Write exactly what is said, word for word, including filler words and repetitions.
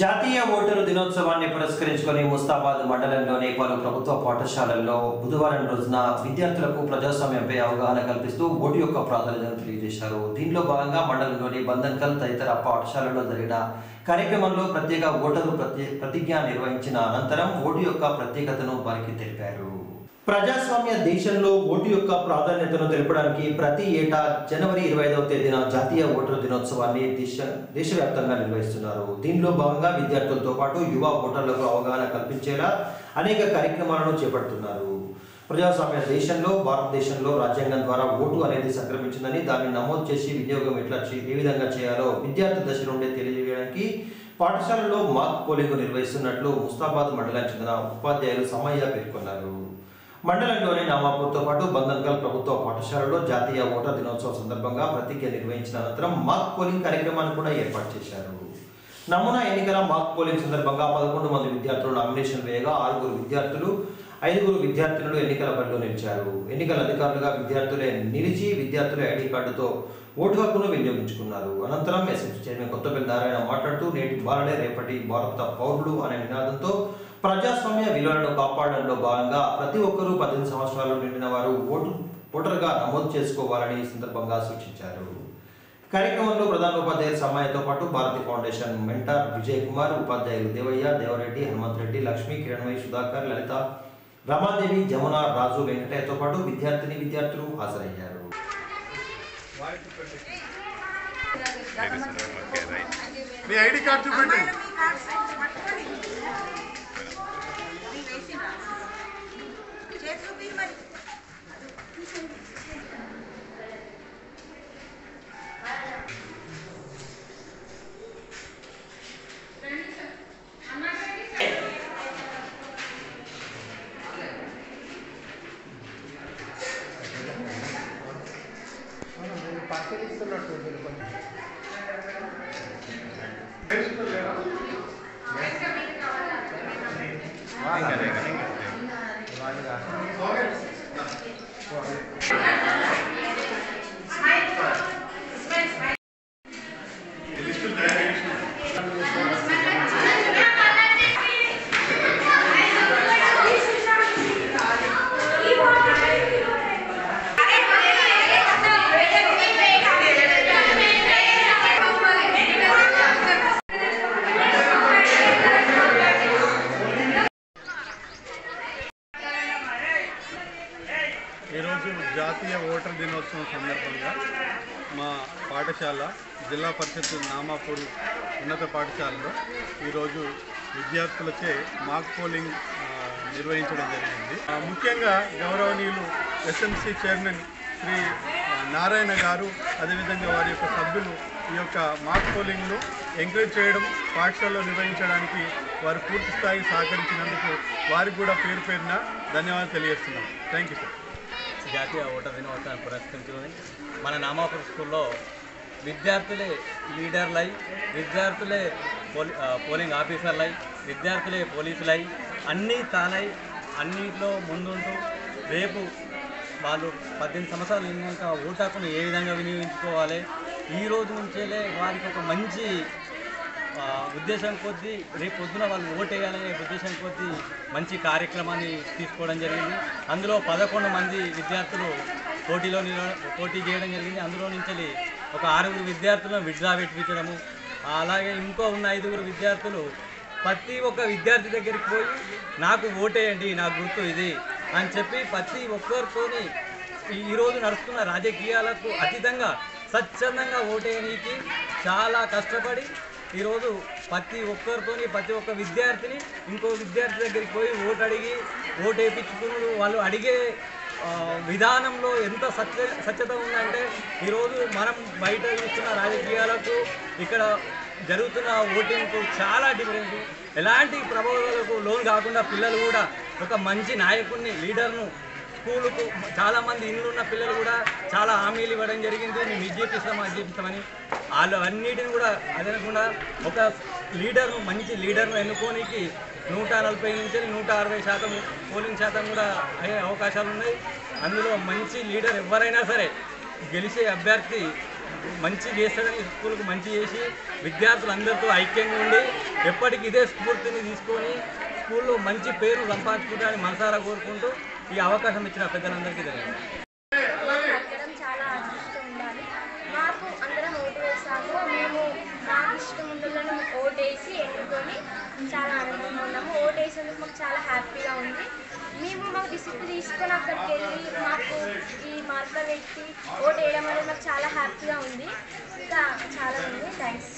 జాతీయ ఓటరు దినోత్సవాన్ని పురస్కరించుకొని ముస్తాబాద్ మండలంలోని పలు ప్రభుత్వ పాఠశాలల్లో బుధవారం రోజున విద్యార్థులకు ప్రజాస్వామ్యంపై అవగాహన కల్పిస్తూ ఓటు యొక్క ప్రాధాన్యతను తెలియజేశారు. దీనిలో భాగంగా మండలంలోని బంధన్కల్ తదితర పాఠశాలల్లో జరిగిన కార్యక్రమంలో ప్రత్యేక ఓటరు ప్రతిజ్ఞ నిర్వహించిన అనంతరం ఓటు యొక్క ప్రత్యేకతను వారికి తెలిపారు. ప్రజాస్వామ్య దేశంలో ఓటు యొక్క ప్రాధాన్యతను తెలపడానికి ప్రతి ఏటా జనవరి ఇరవై ఐదవ తేదీన జాతీయ ఓటరు దినోత్సవాన్ని దేశ దేశవ్యాప్తంగా నిర్వహిస్తున్నారు. దీనిలో భాగంగా విద్యార్థులతో పాటు యువ ఓటర్లకు అవగాహన కల్పించేలా అనేక కార్యక్రమాలను చేపడుతున్నారు. ప్రజాస్వామ్య దేశంలో భారతదేశంలో రాజ్యాంగం ద్వారా ఓటు అనేది సంక్రమించిందని, దాన్ని నమోదు చేసి వినియోగం ఎట్లా ఏ విధంగా చేయాలో విద్యార్థి దశ నుండి తెలియజేయడానికి పాఠశాలలో మాక్ పోలింగ్ నిర్వహిస్తున్నట్లు ముస్తాబాద్ మండలానికి చెందిన ఉపాధ్యాయులు సమయ్య పేర్కొన్నారు. మండలంలోని నామాపూర్తో పాటు బంధన్కల్ ప్రభుత్వ పాఠశాలలో జాతీయ ఓటర్ దినోత్సవం సందర్భంగా ప్రతిజ్ఞ నిర్వహించిన అనంతరం మాక్ పోలింగ్ కార్యక్రమాన్ని కూడా ఏర్పాటు చేశారు. నమూనా ఎన్నికల మాక్ పోలింగ్ సందర్భంగా పదకొండు మంది విద్యార్థులు నామినేషన్ వేయగా ఆరుగురు విద్యార్థులు ఐదుగురు విద్యార్థినులు ఎన్నికల బరిలో నిలిచారు. ఎన్నికల అధికారులుగా విద్యార్థులే నిలిచి విద్యార్థుల ఐడి కార్డుతో ఓటు హక్కును వినియోగించుకున్నారు. అనంతరం ఎస్ఎఫ్ చైర్మన్ కొత్తపల్లి నారాయణ మాట్లాడుతూ నేటి బాలడే రేపటి భారత పౌరులు అనే నినాదంతో ప్రజాస్వామ్య విలువలను కాపాడడంలో భాగంగా ప్రతి ఒక్కరూ పద్దెనిమిది సంవత్సరాలు నిండిన వారు ఓటు ఓటర్గా నమోదు చేసుకోవాలని ఈ సందర్భంగా సూచించారు. కార్యక్రమంలో ప్రధాన ఉపాధ్యాయుల సమయ్యతో పాటు భారతి ఫౌండేషన్ మెంటార్ విజయ్ కుమార్, ఉపాధ్యాయులు దేవయ్య, దేవరెడ్డి, హనుమంత్ రెడ్డి, లక్ష్మి, కిరణ్మయి, సుధాకర్, లలిత, రమాదేవి, జమున, రాజు, వెంకటయ్యతో పాటు విద్యార్థిని విద్యార్థులు హాజరయ్యారు. జాతీయ ఓటర్ దినోత్సవం సందర్భంగా మా పాఠశాల జిల్లా పరిషత్ నామాపూర్ ఉన్నత పాఠశాలలో ఈరోజు విద్యార్థులచే మాక్ పోలింగ్ నిర్వహించడం జరిగింది. ముఖ్యంగా గౌరవనీయులు ఎస్ఎంసీ చైర్మన్ శ్రీ నారాయణ గారు, అదేవిధంగా వారి యొక్క సభ్యులు ఈ యొక్క మాక్ పోలింగ్ను ఎంకరేజ్ చేయడం, పాఠశాలలో నిర్వహించడానికి వారు పూర్తి స్థాయి సహకరించినందుకు వారికి కూడా పేరు పేరున ధన్యవాదాలు తెలియజేస్తున్నాం. Thank you sir. జాతీయ ఓటర్ దినోత్సవాన్ని పురస్కరించుకొని మన నామాపూర్ స్కూల్లో విద్యార్థులే లీడర్లై, విద్యార్థులే పోలి పోలింగ్ ఆఫీసర్లై, విద్యార్థులే పోలీసులై, అన్నీ తానై అన్నింటిలో ముందుంటూ రేపు వాళ్ళు పద్దెనిమిది సంవత్సరాలు ఇంకా ఓటు హక్కును ఏ విధంగా వినియోగించుకోవాలి, ఈ రోజు నుంచేలే వారికి ఒక మంచి ఉద్దేశం కొద్దీ రేపు పొద్దున వాళ్ళు ఓటేయాలనే ఉద్దేశం కొద్దీ మంచి కార్యక్రమాన్ని తీసుకోవడం జరిగింది. అందులో పదకొండు మంది విద్యార్థులు పోటీలో పోటీ చేయడం జరిగింది. అందులో నుంచి ఒక ఆరుగురు విద్యార్థులను విడ్రా పెట్టించడము, అలాగే ఇంకో ఉన్న ఐదుగురు విద్యార్థులు ప్రతి ఒక్క విద్యార్థి దగ్గరికి పోయి నాకు ఓటేయండి, నా గుర్తు ఇది అని చెప్పి ప్రతి ఒక్కరితోని ఈరోజు నడుస్తున్న రాజకీయాలకు అతీతంగా స్వచ్ఛందంగా ఓటేయడానికి చాలా కష్టపడి ఈరోజు ప్రతి ఒక్కరితోని ప్రతి ఒక్క విద్యార్థిని ఇంకో విద్యార్థి దగ్గరికి పోయి ఓటు అడిగి ఓటు వేయించుకున్నాడు. వాళ్ళు అడిగే విధానంలో ఎంత సత్య సత్యత ఉందంటే ఈరోజు మనం బయట చూస్తున్న రాజకీయాలకు ఇక్కడ జరుగుతున్న ఓటింగ్కు చాలా డిఫరెన్స్. ఎలాంటి ప్రభావాలకు లోన్ కాకుండా పిల్లలు కూడా ఒక మంచి నాయకుడిని, లీడర్ను, స్కూలుకు చాలామంది ఇండ్లు ఉన్న పిల్లలు కూడా చాలా హామీలు ఇవ్వడం జరిగింది. మేము ఇది చేపిస్తాం అది చేపిస్తామని వాళ్ళు అన్నిటిని కూడా అదనకుండా ఒక లీడర్ను, మంచి లీడర్ను ఎన్నుకోనికి నూట నలభై నుంచి నూట అరవై శాతం పోలింగ్ శాతం కూడా అయ్యే అవకాశాలు ఉన్నాయి. అందులో మంచి లీడర్ ఎవరైనా సరే గెలిచే అభ్యర్థి మంచి చేస్తాడని స్కూల్‌కు మంచి చేసి విద్యార్థులందరితో ఐక్యంగా ఉండి ఎప్పటికీ ఇదే స్ఫూర్తిని తీసుకొని స్కూల్లో మంచి పేరు సంపాదించుకోవాలని మనసారా కోరుకుంటూ ఈ అవకాశం ఇచ్చిన పెద్దలందరికీ ధన్యవాదాలు. అందరం చాలా అదృష్టం ఉండాలి. మాకు అందరం ఓటు వేసాము. మేము మా ఇష్టం ఉన్నోళ్ళని ఓటు వేసి ఎన్నుకొని చాలా ఆనందంగా ఉన్నాము. ఓటు వేసేందుకు మాకు చాలా హ్యాపీగా ఉంది. మేము మాకు డిసిప్లిన్ తీసుకొని అక్కడికి వెళ్ళి మాకు ఈ మార్గం పెట్టి ఓటు వేయడం అనేది మాకు చాలా హ్యాపీగా ఉంది. ఇంకా చాలా ఉంది. థ్యాంక్స్.